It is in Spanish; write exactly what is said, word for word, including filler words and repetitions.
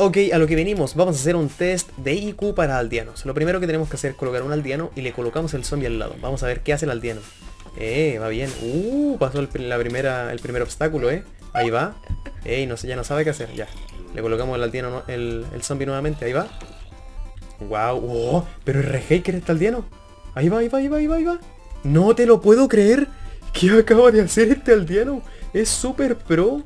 Ok, a lo que venimos, vamos a hacer un test de I Q para aldeanos. Lo primero que tenemos que hacer es colocar un aldeano y le colocamos el zombie al lado. Vamos a ver qué hace el aldeano. Eh, va bien. Uh, pasó el, la primera, el primer obstáculo, eh. Ahí va. Eh, no sé, ya no sabe qué hacer, ya. Le colocamos el aldeano, el, el zombie nuevamente, ahí va. Wow, oh, pero es re hacker este aldeano. Ahí va, ahí va, ahí va, ahí va, ahí va. No te lo puedo creer. ¿Qué acaba de hacer este aldeano? Es súper pro.